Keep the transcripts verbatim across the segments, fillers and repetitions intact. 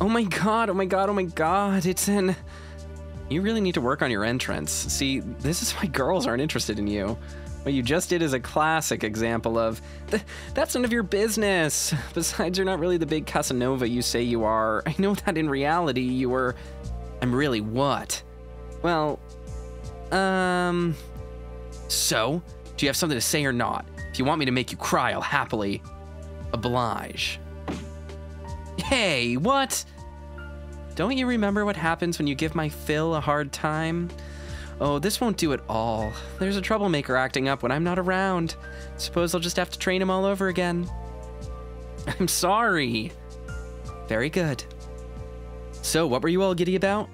Oh my god, oh my god, oh my god, it's in... You really need to work on your entrance. See, this is why girls aren't interested in you. What you just did is a classic example of, th that's none of your business. Besides, you're not really the big Casanova you say you are. I know that in reality you were... I'm really what? Well, um... So, do you have something to say or not? If you want me to make you cry, I'll happily oblige. Hey, what? Don't you remember what happens when you give my Phil a hard time? Oh, this won't do at all. There's a troublemaker acting up when I'm not around. Suppose I'll just have to train him all over again. I'm sorry. Very good. So, what were you all giddy about?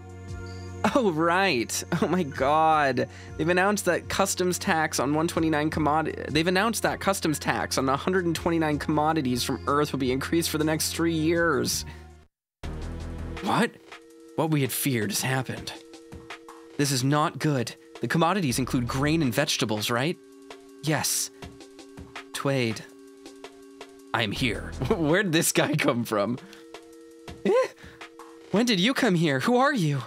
Oh, right. Oh my god. They've announced that customs tax on one twenty-nine commodity. They've announced that customs tax on one hundred twenty-nine commodities from Earth will be increased for the next three years. What? What we had feared has happened. This is not good. The commodities include grain and vegetables, right? Yes. Twade. I'm here. Where'd this guy come from? Eh? When did you come here? Who are you?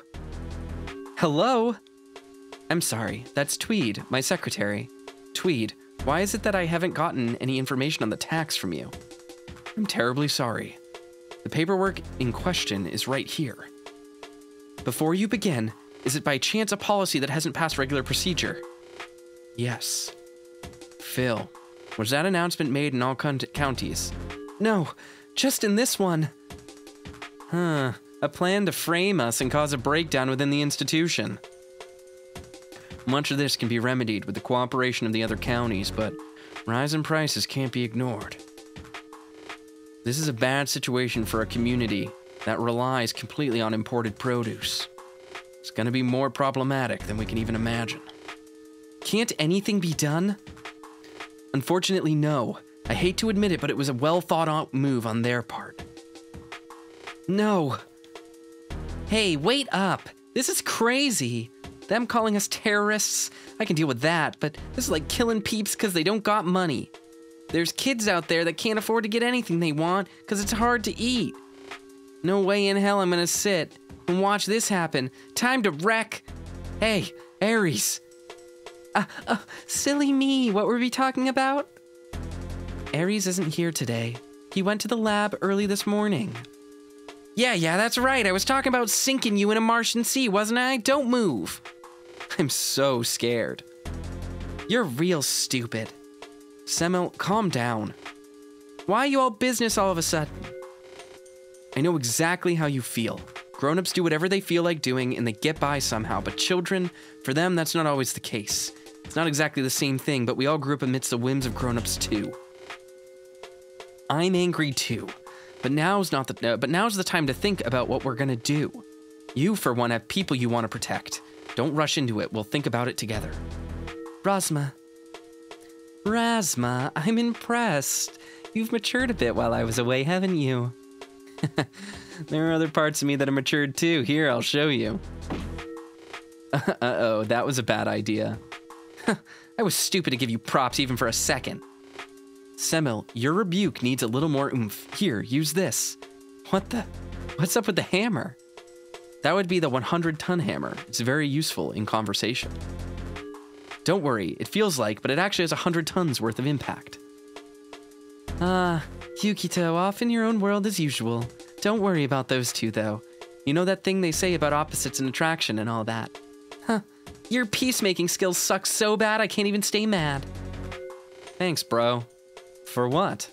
Hello? I'm sorry, that's Tweed, my secretary. Tweed, why is it that I haven't gotten any information on the tax from you? I'm terribly sorry. The paperwork in question is right here. Before you begin, is it by chance a policy that hasn't passed regular procedure? Yes. Phil, was that announcement made in all counties? No, just in this one. Huh. A plan to frame us and cause a breakdown within the institution. Much of this can be remedied with the cooperation of the other counties, but rise in prices can't be ignored. This is a bad situation for a community that relies completely on imported produce. It's going to be more problematic than we can even imagine. Can't anything be done? Unfortunately, no. I hate to admit it, but it was a well-thought-out move on their part. No. Hey, wait up. This is crazy. Them calling us terrorists, I can deal with that, but this is like killing peeps because they don't got money. There's kids out there that can't afford to get anything they want because it's hard to eat. No way in hell I'm going to sit and watch this happen. Time to wreck. Hey, Ares. Uh, uh, silly me, what were we talking about? Ares isn't here today. He went to the lab early this morning. Yeah, yeah, that's right. I was talking about sinking you in a Martian sea, wasn't I? Don't move. I'm so scared. You're real stupid. Semel, calm down. Why are you all business all of a sudden? I know exactly how you feel. Grown-ups do whatever they feel like doing and they get by somehow, but children, for them, that's not always the case. It's not exactly the same thing, but we all grew up amidst the whims of grown-ups too. I'm angry too. But now's not the uh, but now's the time to think about what we're gonna do. You, for one, have people you want to protect. Don't rush into it. We'll think about it together. Rasma. Rasma, I'm impressed. You've matured a bit while I was away, haven't you? There are other parts of me that are matured too. Here, I'll show you. Uh-oh, that was a bad idea. I was stupid to give you props even for a second. Semel, your rebuke needs a little more oomph. Here, use this. What the? What's up with the hammer? That would be the one hundred ton hammer. It's very useful in conversation. Don't worry, it feels like, but it actually has one hundred tons worth of impact. Ah, Yukito, off in your own world as usual. Don't worry about those two, though. You know that thing they say about opposites and attraction and all that. Huh, your peacemaking skills suck so bad I can't even stay mad. Thanks, bro. For what?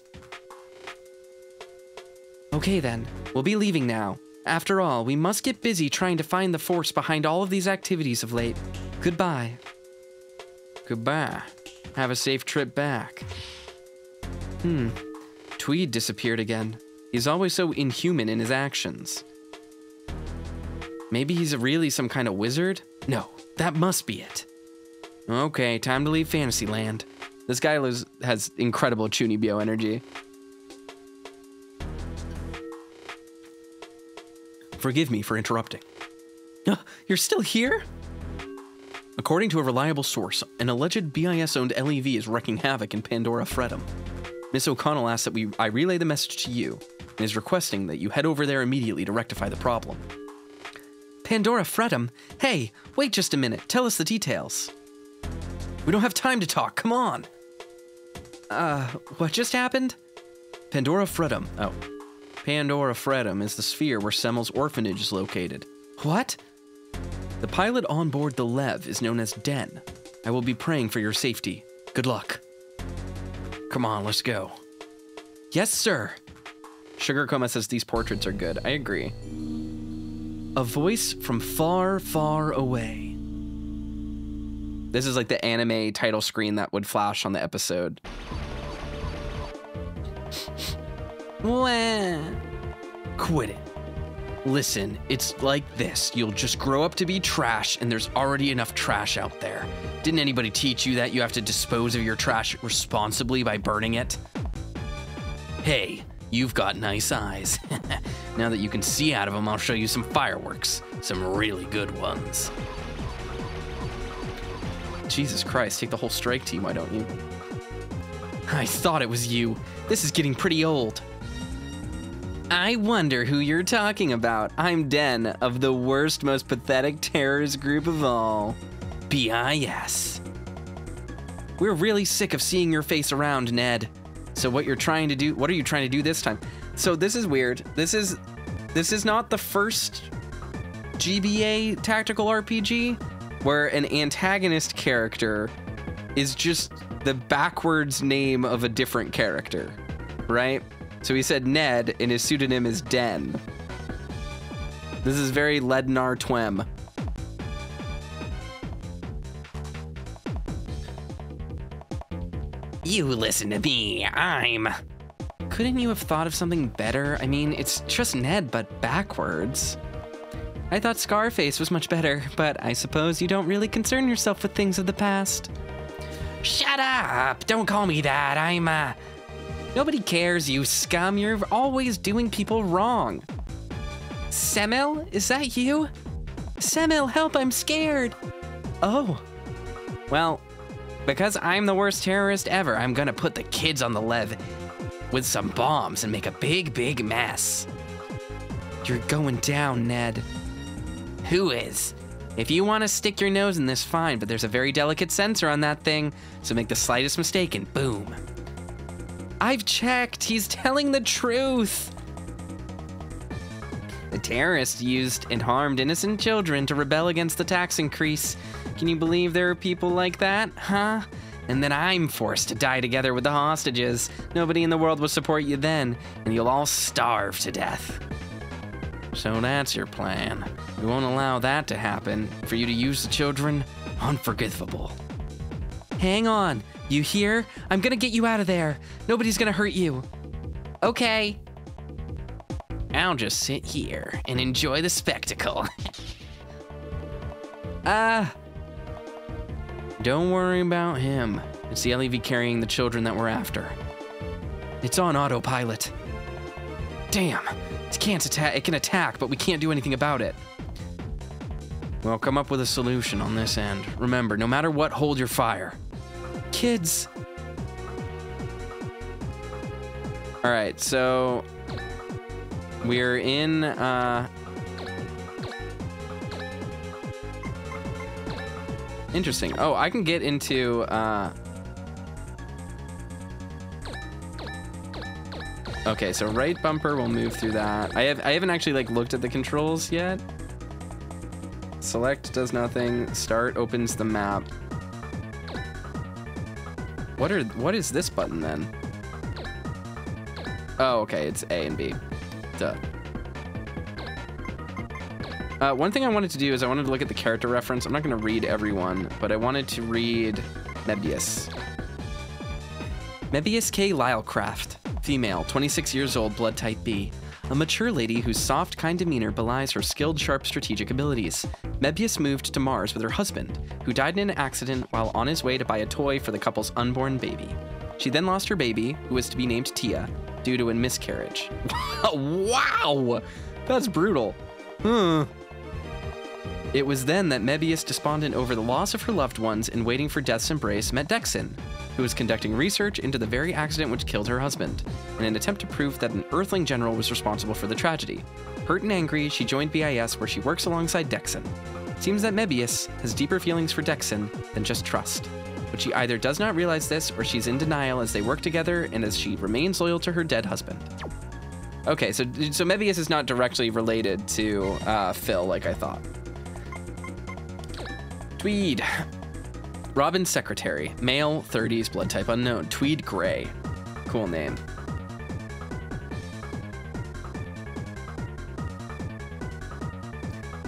Okay then, we'll be leaving now. After all, we must get busy trying to find the force behind all of these activities of late. Goodbye. Goodbye. Have a safe trip back. Hmm. Tweed disappeared again. He's always so inhuman in his actions. Maybe he's really some kind of wizard? No, that must be it. Okay, time to leave Fantasyland. This guy lives, has incredible Chunibyo energy. Forgive me for interrupting. Uh, you're still here? According to a reliable source, an alleged B I S-owned L E V is wreaking havoc in Pandora Fretum. Miss O'Connell asks that we I relay the message to you. and is requesting that you head over there immediately to rectify the problem. Pandora Fretum, hey, wait just a minute, tell us the details. We don't have time to talk, come on. Uh, what just happened? Pandora Fretum, oh. Pandora Fretum is the sphere where Semmel's orphanage is located. What? The pilot on board the L E V is known as Den. I will be praying for your safety. Good luck. Come on, let's go. Yes, sir. Sugarcoma says these portraits are good. I agree. A voice from far, far away. This is like the anime title screen that would flash on the episode. Quit it. Listen, it's like this. You'll just grow up to be trash, and there's already enough trash out there. Didn't anybody teach you that you have to dispose of your trash responsibly by burning it? Hey, you've got nice eyes. Now that you can see out of them, I'll show you some fireworks. Some really good ones. Jesus Christ, take the whole strike team, why don't you? I thought it was you. This is getting pretty old. I wonder who you're talking about. I'm Den, of the worst, most pathetic terrorist group of all. B I S. We're really sick of seeing your face around, Ned. So what you're trying to do, what are you trying to do this time? So this is weird. This is this is not the first G B A tactical R P G where an antagonist character is just the backwards name of a different character, right? So he said Ned, and his pseudonym is Den. This is very Lednar Twem. You listen to me, I'm... Couldn't you have thought of something better? I mean, it's just Ned, but backwards. I thought Scarface was much better, but I suppose you don't really concern yourself with things of the past. Shut up! Don't call me that, I'm, uh... Nobody cares, you scum. You're always doing people wrong. Semmel, is that you? Semmel, help, I'm scared. Oh. Well, because I'm the worst terrorist ever, I'm gonna put the kids on the L E V with some bombs and make a big, big mess. You're going down, Ned. Who is? If you want to stick your nose in this, fine, but there's a very delicate sensor on that thing, so make the slightest mistake and boom. I've checked. He's telling the truth. The terrorists used and harmed innocent children to rebel against the tax increase. Can you believe there are people like that, huh? And then I'm forced to die together with the hostages. Nobody in the world will support you then, and you'll all starve to death. So that's your plan. We won't allow that to happen. For you to use the children, unforgivable. Hang on, you hear? I'm gonna get you out of there. Nobody's gonna hurt you. Okay. I'll just sit here and enjoy the spectacle. Ah. uh, Don't worry about him. It's the L E V carrying the children that we're after. It's on autopilot. Damn, it can't attack. It can attack, but we can't do anything about it. We'll come up with a solution on this end. Remember, no matter what, hold your fire. Kids. All right, so we're in. Uh, Interesting. Oh, I can get into, uh... okay, so right bumper will move through that. I, have, I haven't actually, like, looked at the controls yet. Select does nothing. Start opens the map. What are... What is this button, then? Oh, okay, it's A and B. Duh. Uh, one thing I wanted to do is I wanted to look at the character reference. I'm not going to read everyone, but I wanted to read Mebius. Mebius K. Lylecraft, female, twenty-six years old, blood type B. A mature lady whose soft, kind demeanor belies her skilled, sharp strategic abilities. Mebius moved to Mars with her husband, who died in an accident while on his way to buy a toy for the couple's unborn baby. She then lost her baby, who was to be named Tia, due to a miscarriage. Wow! That's brutal. Hmm. It was then that Mebius, despondent over the loss of her loved ones and waiting for death's embrace, met Dexon, who was conducting research into the very accident which killed her husband, in an attempt to prove that an Earthling general was responsible for the tragedy. Hurt and angry, she joined V I S, where she works alongside Dexon. Seems that Mebius has deeper feelings for Dexon than just trust, but she either does not realize this or she's in denial as they work together and as she remains loyal to her dead husband. Okay, so, so Mebius is not directly related to uh, Phil like I thought. Tweed. Robin's secretary, male, thirties, blood type unknown, Tweed Gray. Cool name.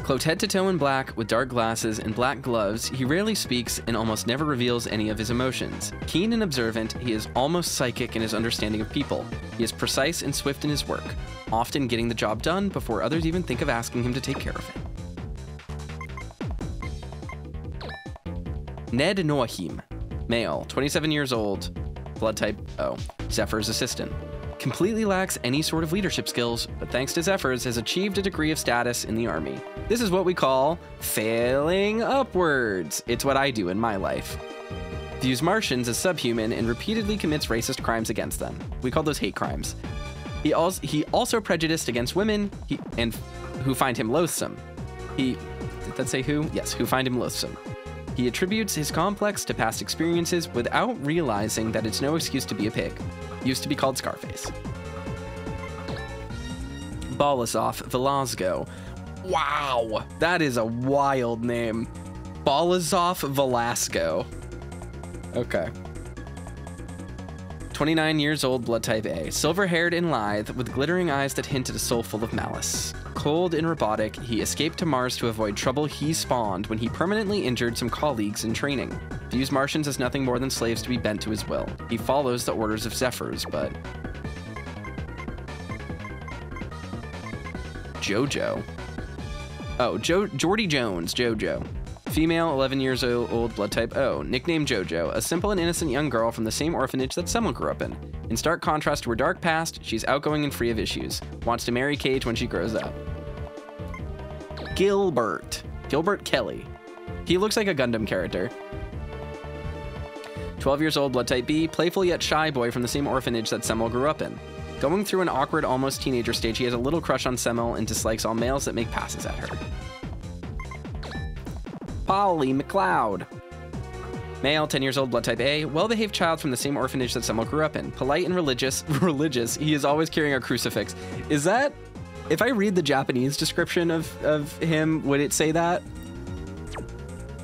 Cloaked head to toe in black, with dark glasses and black gloves, he rarely speaks and almost never reveals any of his emotions. Keen and observant, he is almost psychic in his understanding of people. He is precise and swift in his work, often getting the job done before others even think of asking him to take care of it. Ned Noahim, male, twenty-seven years old, blood type O, Zephyr's assistant. Completely lacks any sort of leadership skills, but thanks to Zephyr's, has achieved a degree of status in the army. This is what we call failing upwards. It's what I do in my life. Views Martians as subhuman and repeatedly commits racist crimes against them. We call those hate crimes. He also, he also prejudiced against women he, and who find him loathsome. He, did that say who? Yes, who find him loathsome. He attributes his complex to past experiences without realizing that it's no excuse to be a pig. Used to be called Scarface. Balazov Velasco. Wow, that is a wild name. Balazov Velasco. Okay. twenty-nine years old, blood type A, silver-haired and lithe, with glittering eyes that hint at a soul full of malice. Cold and robotic, he escaped to Mars to avoid trouble he spawned when he permanently injured some colleagues in training. Views Martians as nothing more than slaves to be bent to his will. He follows the orders of Zephyr's, but... Jojo. Oh, jo Geordy Jones, Jojo. Female, eleven years old, blood type O, nicknamed Jojo, a simple and innocent young girl from the same orphanage that Semmel grew up in. In stark contrast to her dark past, she's outgoing and free of issues. Wants to marry Cage when she grows up. Gilbert. Gilbert Kelly. He looks like a Gundam character. twelve years old, blood type B, playful yet shy boy from the same orphanage that Semmel grew up in. Going through an awkward, almost teenager stage, he has a little crush on Semmel and dislikes all males that make passes at her. Polly McLeod. Male, ten years old, blood type A, well-behaved child from the same orphanage that Semmel grew up in. Polite and religious, religious, he is always carrying a crucifix. Is that, if I read the Japanese description of, of him, would it say that?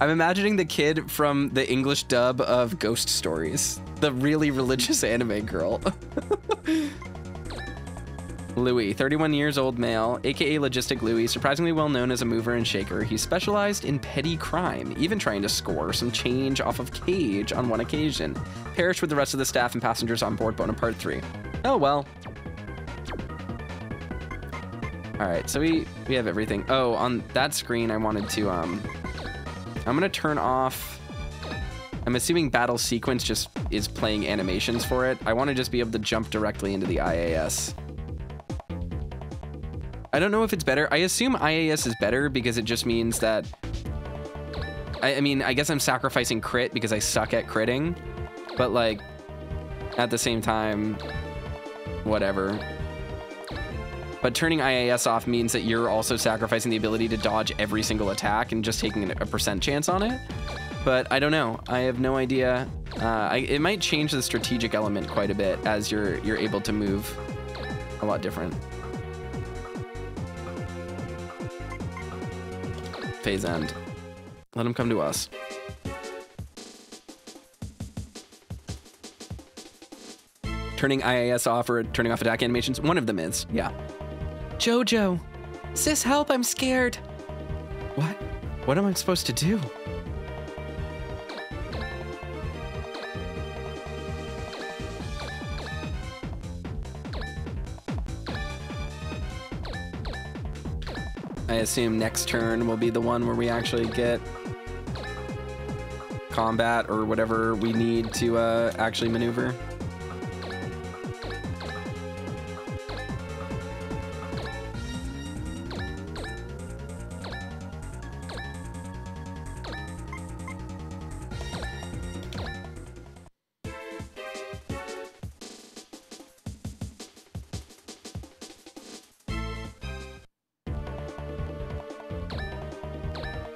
I'm imagining the kid from the English dub of Ghost Stories, the really religious anime girl. Louis, thirty-one years old, male, aka Logistic Louis, surprisingly well known as a mover and shaker. He specialized in petty crime, even trying to score some change off of Cage on one occasion. Perished with the rest of the staff and passengers on board Bonaparte the third. Oh well. All right, so we we have everything. Oh, on that screen, I wanted to um, I'm gonna turn off. I'm assuming battle sequence just is playing animations for it. I want to just be able to jump directly into the I A S. I don't know if it's better. I assume I A S is better because it just means that, I, I mean, I guess I'm sacrificing crit because I suck at critting, but like at the same time, whatever. But turning I A S off means that you're also sacrificing the ability to dodge every single attack and just taking a percent chance on it. But I don't know. I have no idea. Uh, I, it might change the strategic element quite a bit as you're, you're able to move a lot different. Phase end. Let him come to us. Turning I A S off or turning off attack animations. One of them is, yeah. Jojo, sis, help! I'm scared. What? What am I supposed to do? I assume next turn will be the one where we actually get combat or whatever we need to uh, actually maneuver.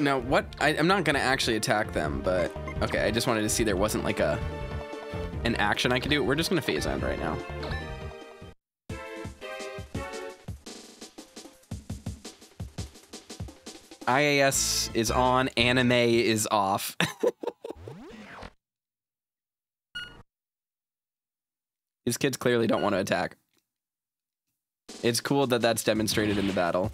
Now, what? I, I'm not going to actually attack them, but... Okay, I just wanted to see there wasn't, like, a... an action I could do. We're just going to phase end right now. I A S is on, anime is off. These kids clearly don't want to attack. It's cool that that's demonstrated in the battle.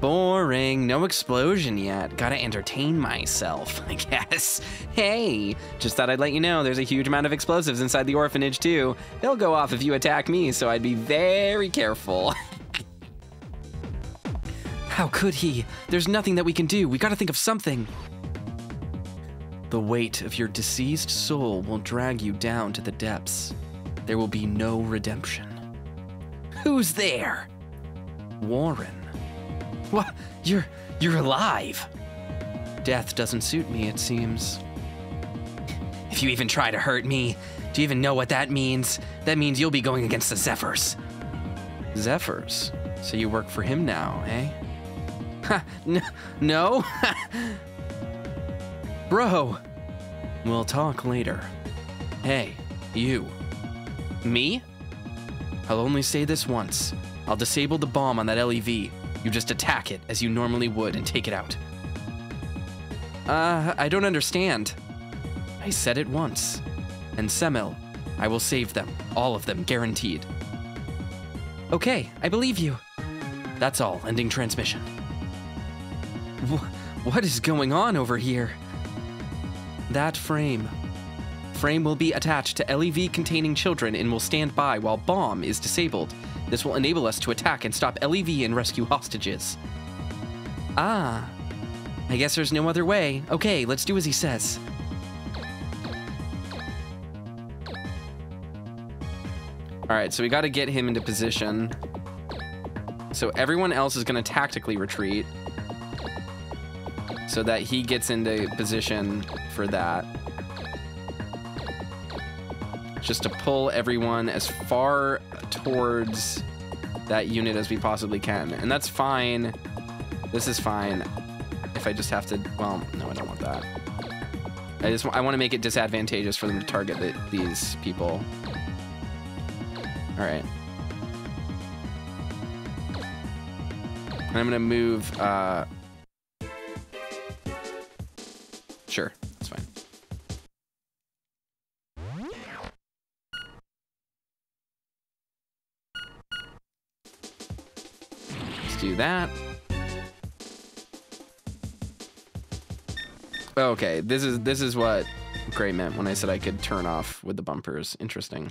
Boring. No explosion yet. Gotta entertain myself, I guess. Hey, just thought I'd let you know there's a huge amount of explosives inside the orphanage too. They'll go off if you attack me, so I'd be very careful. How could he? There's nothing that we can do. We gotta think of something. The weight of your deceased soul will drag you down to the depths. There will be no redemption. Who's there? Warren. What? You're, you're alive. Death doesn't suit me, it seems. If you even try to hurt me, do you even know what that means? That means you'll be going against the Zephyrs. Zephyrs? So you work for him now, eh? Ha, no? Bro! We'll talk later. Hey, you. Me? I'll only say this once. I'll disable the bomb on that L E V. You just attack it as you normally would and take it out. Uh, I don't understand. I said it once. And Semil, I will save them. All of them, guaranteed. Okay, I believe you. That's all, ending transmission. Wh- what is going on over here? That frame. Frame will be attached to L E V containing children and will stand by while bomb is disabled. This will enable us to attack and stop L E V and rescue hostages. Ah, I guess there's no other way. Okay, let's do as he says. All right, so we gotta get him into position. So everyone else is gonna tactically retreat so that he gets into position for that. Just to pull everyone as far towards that unit as we possibly can. And that's fine. This is fine. If I just have to, well, no, I don't want that. I just I want to make it disadvantageous for them to target the, these people. All right. And I'm gonna move, uh, sure. Do that. Okay, this is this is what Gray meant when I said I could turn off with the bumpers. Interesting.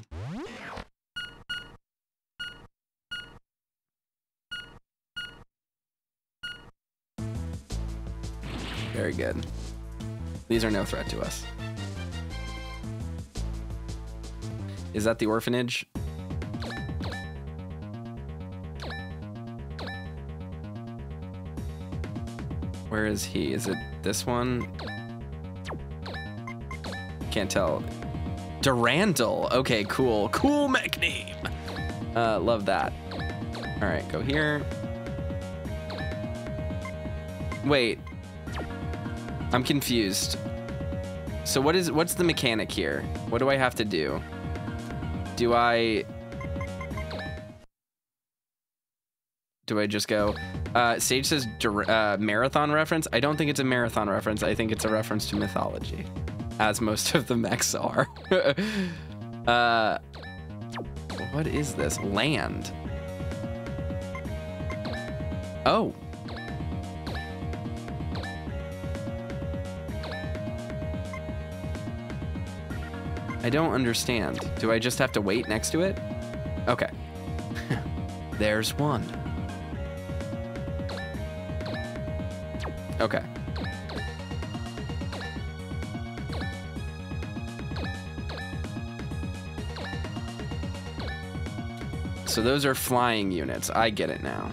Very good. These are no threat to us. Is that the orphanage? Where is he? Is it this one? Can't tell. Durandal. Okay, cool. Cool mech name. Uh, love that. All right, go here. Wait. I'm confused. So what is? What's the mechanic here? What do I have to do? Do I? Do I just go? Uh, Sage says uh, marathon reference. I don't think it's a marathon reference. I think it's a reference to mythology, as most of the mechs are. uh, what is this? Land. Oh. I don't understand. Do I just have to wait next to it? Okay. There's one. Okay. So those are flying units. I get it now.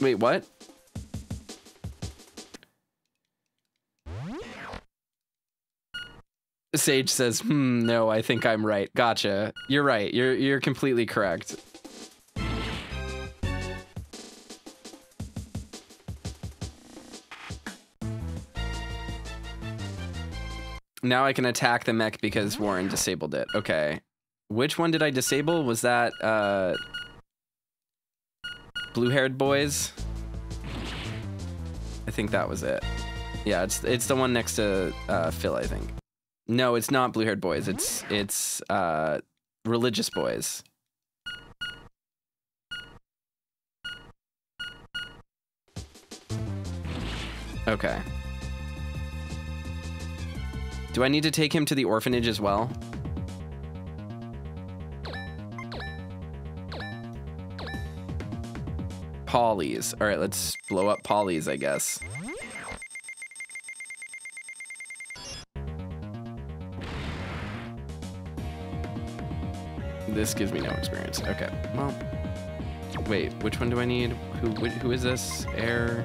Wait, what? Sage says, hmm, no, I think I'm right. Gotcha. You're right. You're you're completely correct. Now I can attack the mech because Warren disabled it. Okay. Which one did I disable? Was that uh blue-haired boys? I think that was it. Yeah, it's it's the one next to uh Phil, I think. No, it's not blue-haired boys. It's it's uh, religious boys. Okay. Do I need to take him to the orphanage as well? Polly's. All right, let's blow up Polly's, I guess. This gives me no experience. Okay. Well, wait. Which one do I need? Who? Who is this? Air.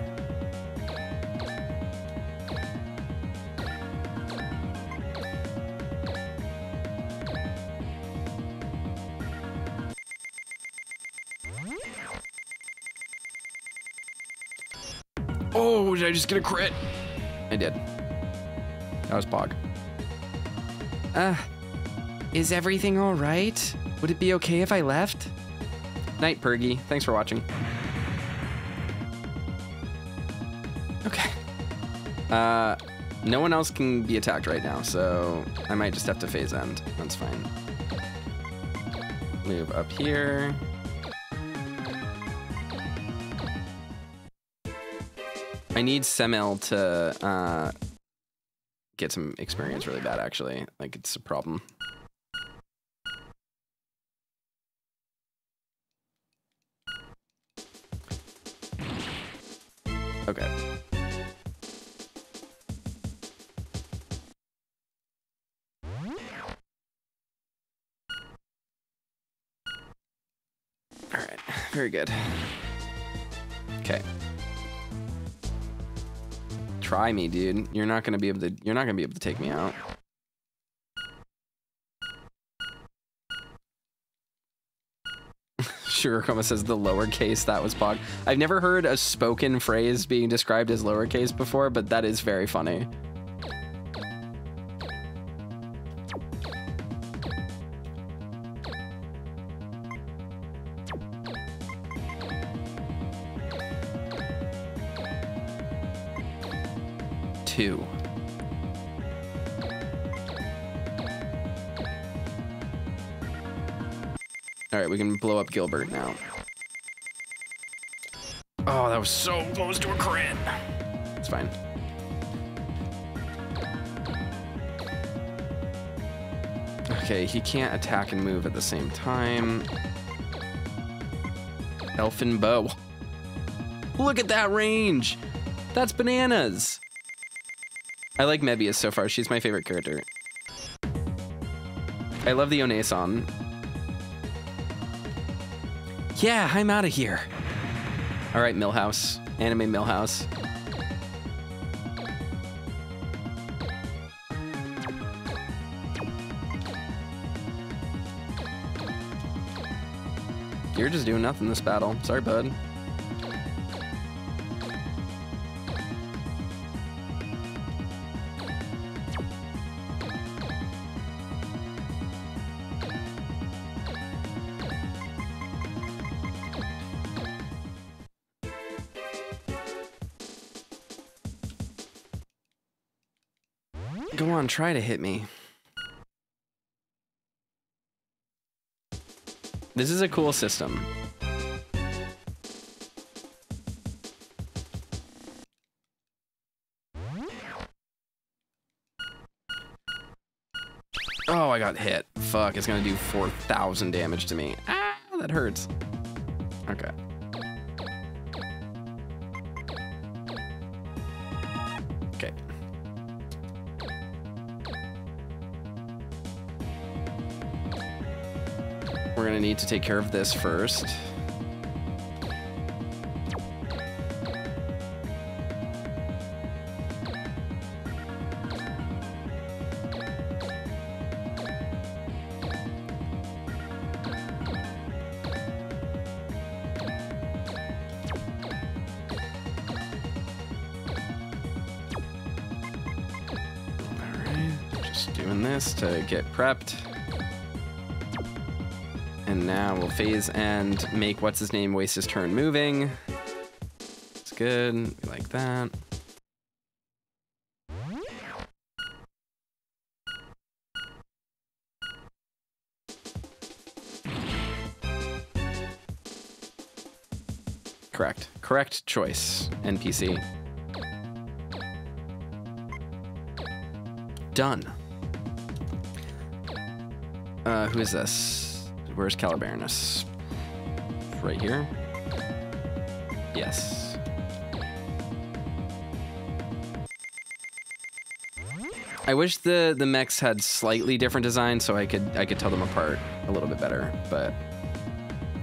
Oh! Did I just get a crit? I did. That was Pog. Ah. Uh, is everything all right? Would it be okay if I left? Night, Pergy. Thanks for watching. Okay. Uh, no one else can be attacked right now, so I might just have to phase end. That's fine. Move up here. I need Semel to uh, get some experience really bad, actually. Like, it's a problem. Okay. All right, very good. Okay. Try me, dude. You're not gonna be able to. You're not gonna be able to take me out. Sugarcoma says the lowercase, that was Pog. I've never heard a spoken phrase being described as lowercase before, but that is very funny. Two. All right, we can blow up Gilbert now. Oh, that was so close to a crit. It's fine. Okay, he can't attack and move at the same time. Elfin bow. Look at that range. That's bananas. I like Mebius so far. She's my favorite character. I love the Onesan. Yeah, I'm out of here. All right, Millhouse. Anime Millhouse. You're just doing nothing this battle. Sorry, bud. Try to hit me. This is a cool system. Oh, I got hit. Fuck, it's gonna do four thousand damage to me. Ah, that hurts. Okay. Need to take care of this first. Just doing this to get prepped. And now we'll phase and make what's-his-name waste his turn moving. It's good. We like that. Correct. Correct choice, N P C. Done. Uh, who is this? Where's Calibarinus? Right here? Yes. I wish the, the mechs had slightly different designs so I could I could tell them apart a little bit better, but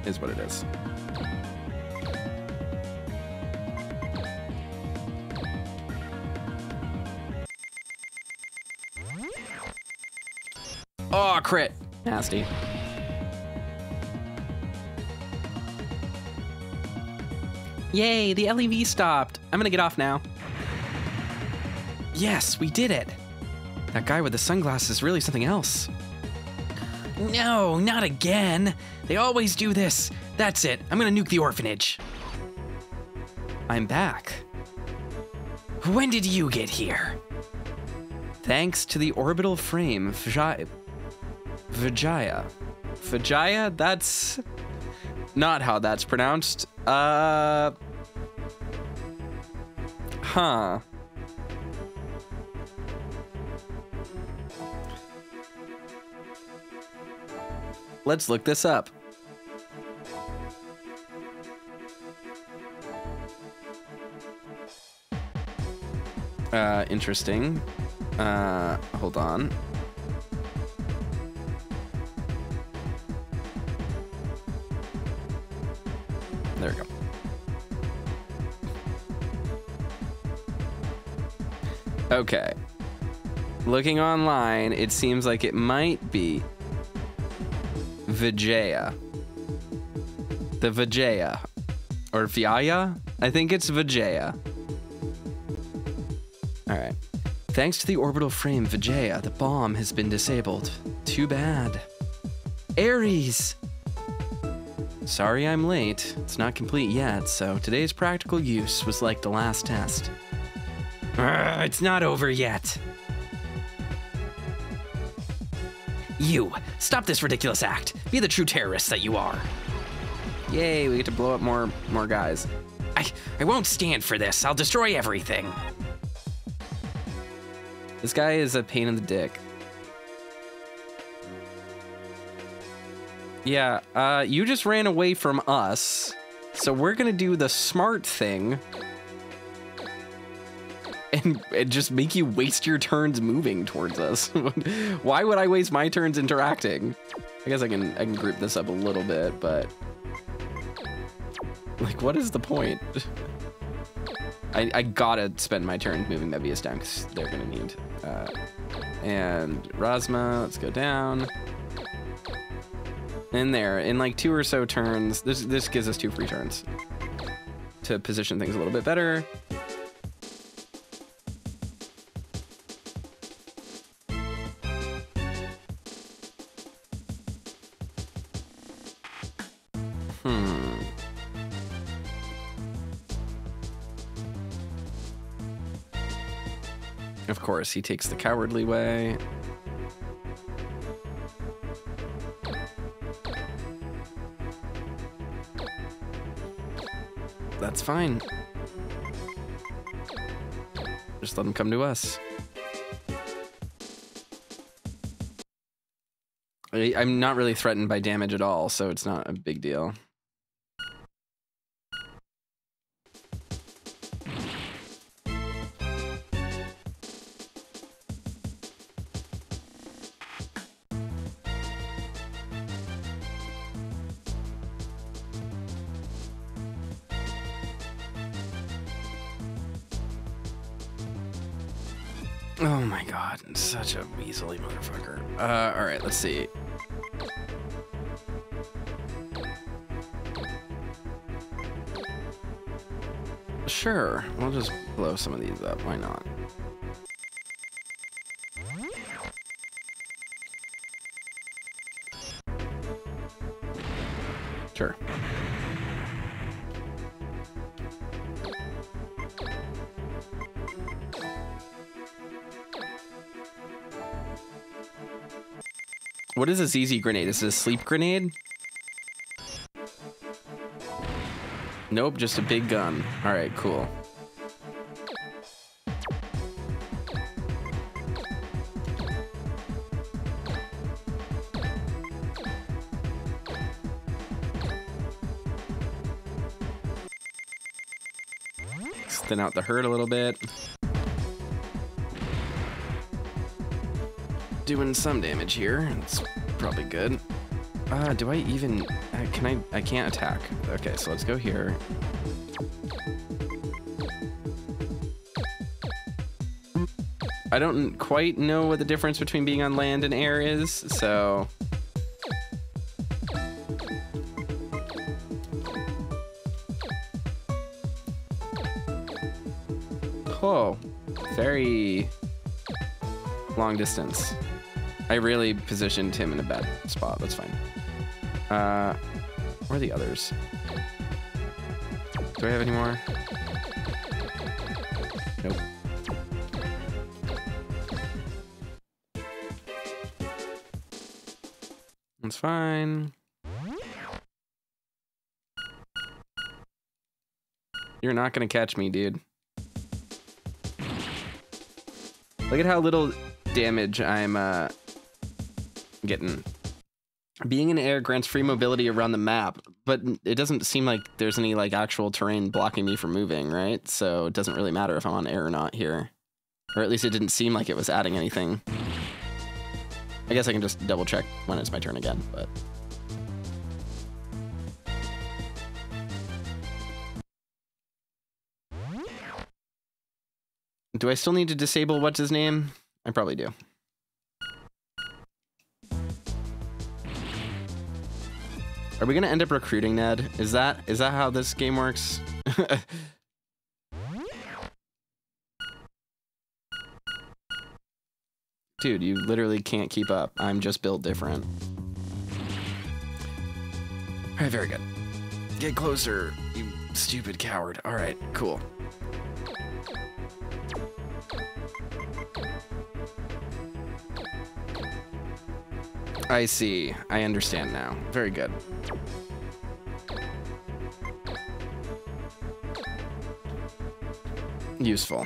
it is what it is. Oh, crit. Nasty. Yay, the L E V stopped. I'm gonna get off now. Yes, we did it. That guy with the sunglasses is really something else. No, not again. They always do this. That's it. I'm gonna nuke the orphanage. I'm back. When did you get here? Thanks to the orbital frame, Vijaya. Vijaya. Vijaya? That's not how that's pronounced. Uh. Huh. Let's look this up. Uh, interesting. Uh, hold on. There we go. Okay. Looking online, it seems like it might be Vijaya. The Vijaya. Or Vijaya? I think it's Vijaya. All right. Thanks to the orbital frame, Vijaya, the bomb has been disabled. Too bad. Ares! Sorry I'm late. It's not complete yet, so today's practical use was like the last test. Urgh, it's not over yet. You, stop this ridiculous act. Be the true terrorist that you are. Yay, we get to blow up more, more guys. I, I won't stand for this. I'll destroy everything. This guy is a pain in the dick. Yeah, uh, you just ran away from us, so we're gonna do the smart thing and, and just make you waste your turns moving towards us. Why would I waste my turns interacting? I guess I can I can group this up a little bit, but like, what is the point? I, I gotta spend my turn moving Mebius down because they're gonna need. Uh, and Rasma, let's go down. In there, in like two or so turns, this this gives us two free turns to position things a little bit better. Of course, he takes the cowardly way. That's fine. Just let him come to us. I, I'm not really threatened by damage at all, so it's not a big deal. Oh my god, such a weaselly motherfucker. Uh, alright, let's see. Sure, we'll just blow some of these up, why not? her. What is this easy grenade? Is it a sleep grenade? Nope, just a big gun. All right, cool. Thin out the herd a little bit. Doing some damage here. It's probably good. Ah, uh, do I even... Uh, can I... I can't attack. Okay, so let's go here. I don't quite know what the difference between being on land and air is, so... Whoa. Very long distance. I really positioned him in a bad spot. That's fine. Uh, where are the others? Do I have any more? Nope. That's fine. You're not gonna catch me, dude. Look at how little damage I'm uh, getting. Being in air grants free mobility around the map, but it doesn't seem like there's any like actual terrain blocking me from moving, right? So it doesn't really matter if I'm on air or not here. Or at least it didn't seem like it was adding anything. I guess I can just double check when it's my turn again, but... Do I still need to disable what's his name? I probably do. Are we gonna end up recruiting Ned? Is that is that how this game works? Dude, you literally can't keep up. I'm just built different. All right, very good. Get closer, you stupid coward. All right, cool. I see. I understand now. Very good. Useful.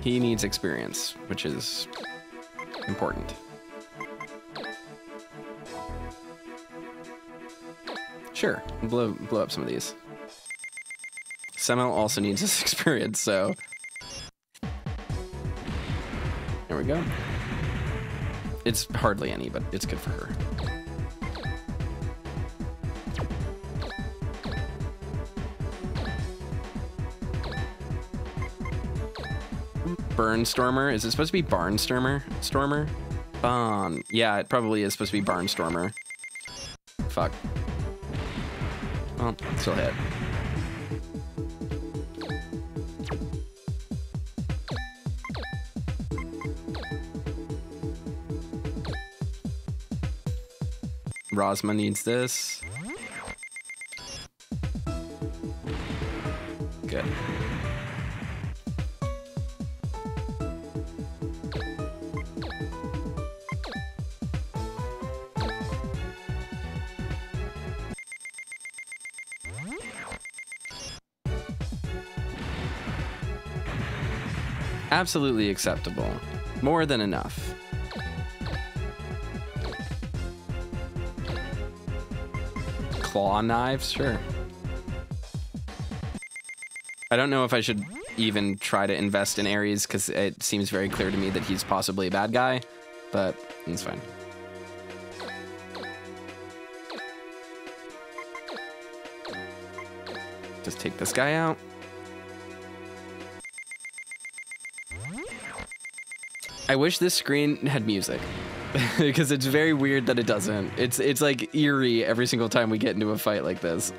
He needs experience, which is important. Sure, blow, blow up some of these. Semo also needs this experience, so... There we go. It's hardly any, but it's good for her. Barnstormer? Is it supposed to be Barnstormer? Stormer? Barn. Yeah, it probably is supposed to be Barnstormer. Fuck. Well, it still hit. Rosma needs this. Good. Absolutely acceptable. More than enough. Claw knives, sure. I don't know if I should even try to invest in Ares because it seems very clear to me that he's possibly a bad guy, but it's fine. Just take this guy out. I wish this screen had music. Because it's very weird that it doesn't. It's it's like eerie every single time we get into a fight like this.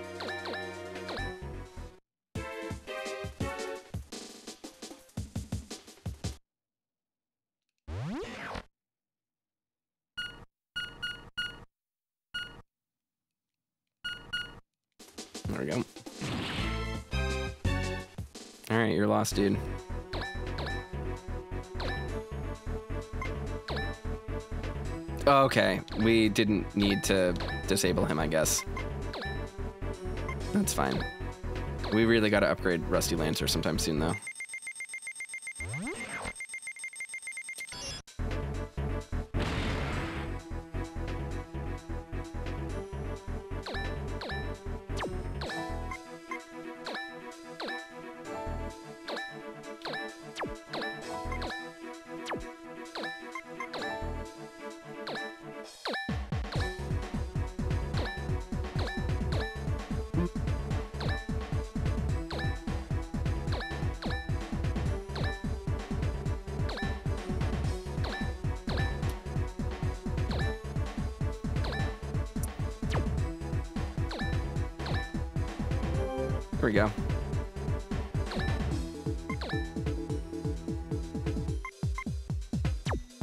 There we go. Alright, you're lost, dude. Okay, we didn't need to disable him, I guess. That's fine. We really gotta upgrade Rusty Lancer sometime soon, though. There we go.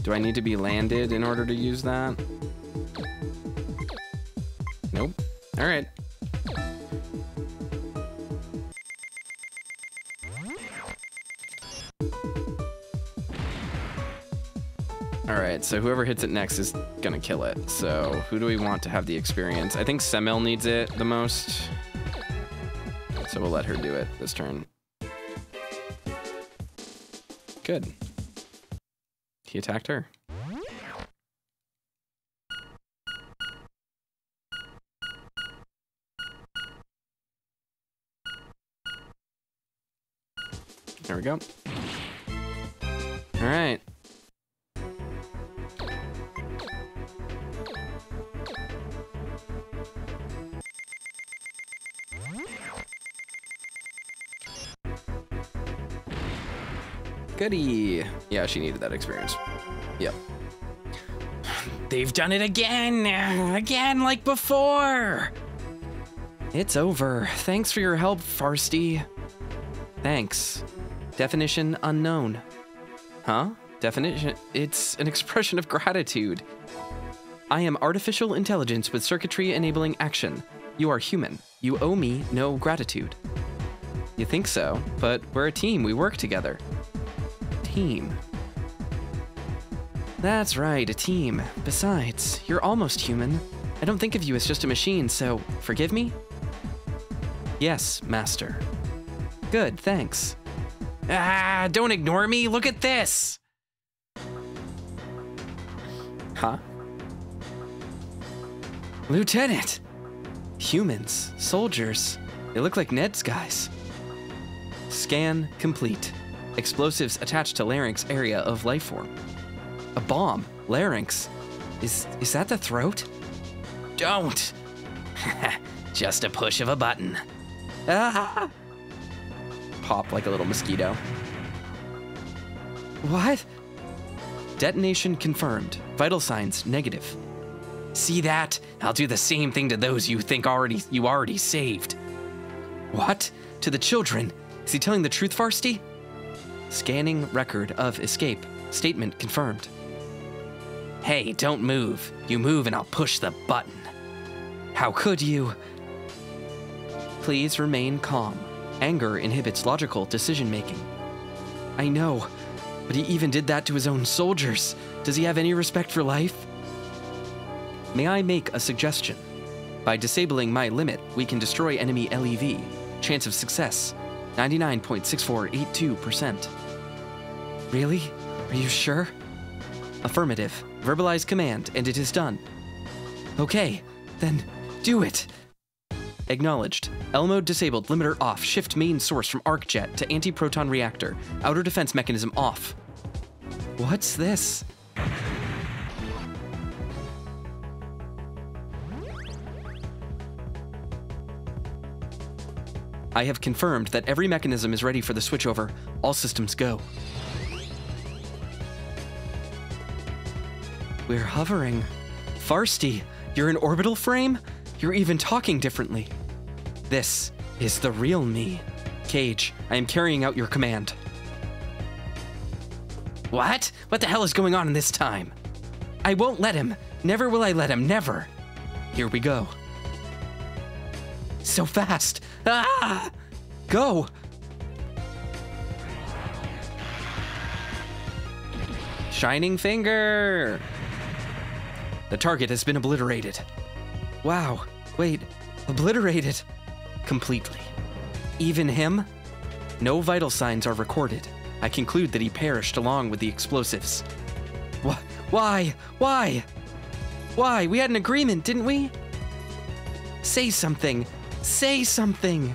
Do I need to be landed in order to use that? Nope. All right. All right, so whoever hits it next is gonna kill it. So who do we want to have the experience? I think Semel needs it the most. So we'll let her do it this turn. Good. He attacked her. There we go. All right. Goody. Yeah, she needed that experience. Yep. They've done it again! Again, like before! It's over. Thanks for your help, Farsitie. Thanks. Definition unknown. Huh? Definition? It's an expression of gratitude. I am artificial intelligence with circuitry enabling action. You are human. You owe me no gratitude. You think so, but we're a team. We work together. Team. That's right, a team. Besides, you're almost human. I don't think of you as just a machine, so forgive me? Yes, master. Good, thanks. Ah, don't ignore me. Look at this. Huh? Lieutenant. Humans, soldiers. They look like Ned's guys. Scan complete. Explosives attached to larynx area of lifeform. A bomb. Larynx. Is is that the throat? Don't. Just a push of a button. Ah! Pop like a little mosquito. What? Detonation confirmed. Vital signs negative. See that? I'll do the same thing to those you think already you already saved. What? To the children? Is he telling the truth, Farsitie? Scanning record of escape. Statement confirmed. Hey, don't move. You move and I'll push the button. How could you? Please remain calm. Anger inhibits logical decision-making. I know, but he even did that to his own soldiers. Does he have any respect for life? May I make a suggestion? By disabling my limit, we can destroy enemy L E V. Chance of success, ninety-nine point six four eight two percent. Really? Are you sure? Affirmative. Verbalize command, and it is done. Okay, then do it. Acknowledged. L mode disabled. Limiter off. Shift main source from arcjet to anti-proton reactor. Outer defense mechanism off. What's this? I have confirmed that every mechanism is ready for the switchover. All systems go. We're hovering. Farsitie, you're in orbital frame? You're even talking differently. This is the real me. Cage, I am carrying out your command. What? What the hell is going on in this time? I won't let him. Never will I let him. Never. Here we go. So fast! Ah! Go! Shining finger! The target has been obliterated. Wow. Wait. Obliterated? Completely. Even him? No vital signs are recorded. I conclude that he perished along with the explosives. Wh- why? Why? Why? We had an agreement, didn't we? Say something. Say something.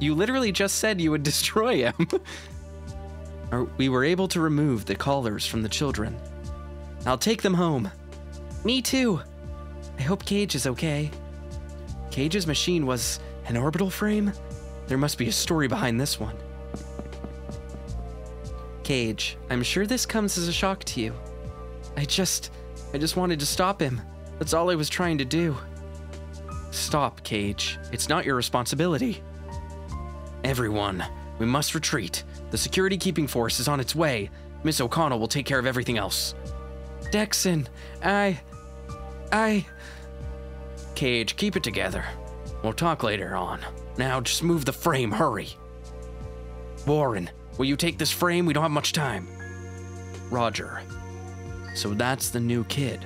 You literally just said you would destroy him. We were able to remove the collars from the children. I'll take them home. Me too. I hope Cage is okay. Cage's machine was an orbital frame? There must be a story behind this one. Cage, I'm sure this comes as a shock to you. I just... I just wanted to stop him. That's all I was trying to do. Stop, Cage. It's not your responsibility. Everyone, we must retreat. The security keeping force is on its way. Miss O'Connell will take care of everything else. Dexon, I... I... Cage, keep it together. We'll talk later on. Now, just move the frame, hurry. Warren, will you take this frame? We don't have much time. Roger. So that's the new kid.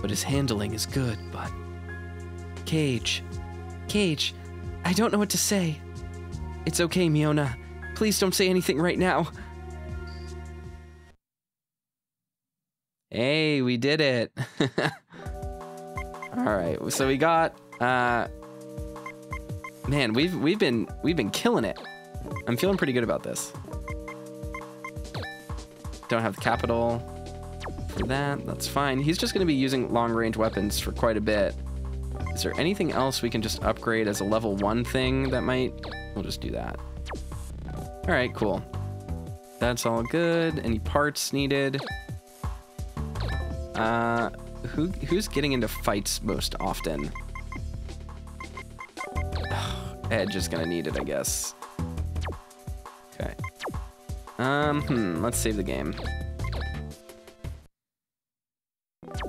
But his handling is good, but... Cage. Cage, I don't know what to say. It's okay, Myona. Please don't say anything right now. Hey, we did it. Alright, so we got... Uh, man, we've we've been we've been killing it. I'm feeling pretty good about this. Don't have the capital for that. That's fine. He's just going to be using long-range weapons for quite a bit. Is there anything else we can just upgrade as a level one thing that might... We'll just do that. Alright, cool. That's all good. Any parts needed? Uh, who who's getting into fights most often? Edge is gonna need it, I guess. Okay. Um, hmm, let's save the game.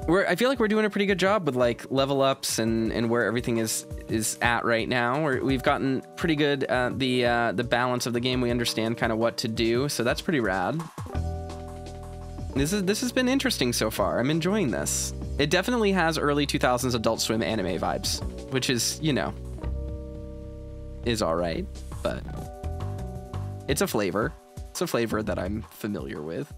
We're, I feel like we're doing a pretty good job with like level ups and, and where everything is is at right now. We're, we've gotten pretty good uh, the uh, the balance of the game. We understand kind of what to do, so that's pretty rad. This is this has been interesting so far. I'm enjoying this. It definitely has early two thousands Adult Swim anime vibes, which is, you know, is all right, but it's a flavor. It's a flavor that I'm familiar with.